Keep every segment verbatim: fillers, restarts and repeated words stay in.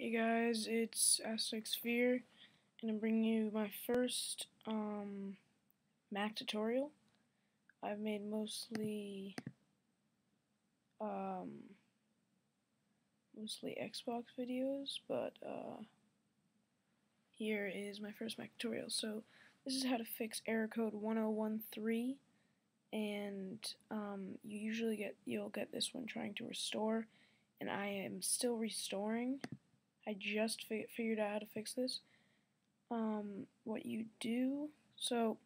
Hey guys, it's Astrixphere, and I'm bringing you my first um, Mac tutorial. I've made mostly um, mostly Xbox videos, but uh, here is my first Mac tutorial. So this is how to fix error code one oh one three, and um, you usually get you'll get this when trying to restore, and I am still restoring. I just fi figured out how to fix this. Um, what you do, so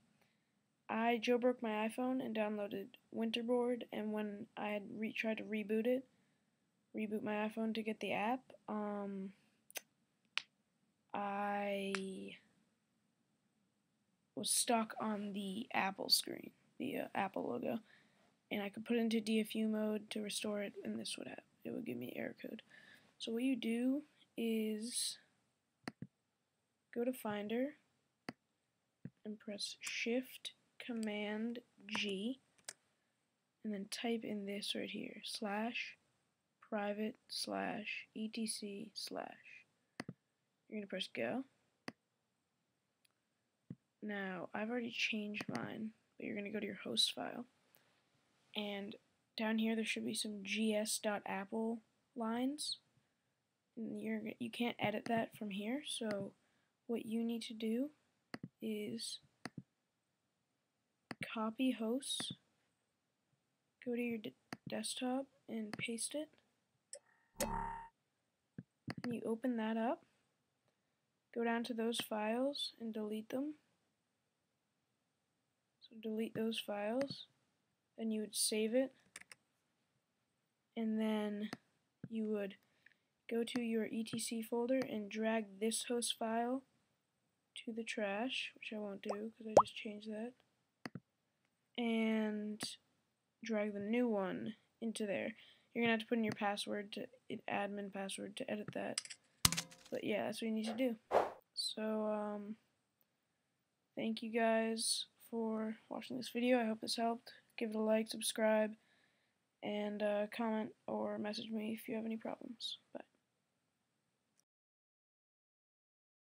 I jailbroke my iPhone and downloaded Winterboard, and when I had re tried to reboot it, reboot my iPhone to get the app, um, I was stuck on the Apple screen, the uh, Apple logo, and I could put it into D F U mode to restore it, and this would happen. It would give me error code. So what you do is go to Finder and press Shift Command G, and then type in this right here, slash private slash etc slash. You're gonna press go. Now I've already changed mine, but you're gonna go to your host file, and down here there should be some gs.apple lines. You're, you can't edit that from here, so what you need to do is copy hosts, go to your d desktop and paste it, and you open that up, go down to those files and delete them. So delete those files, then you would save it, and then you would go to your E T C folder and drag this host file to the trash, which I won't do because I just changed that, and drag the new one into there. You're gonna have to put in your password, to, admin password, to edit that. But yeah, that's what you need to do. So um, thank you guys for watching this video. I hope this helped. Give it a like, subscribe, and uh, comment or message me if you have any problems. Bye.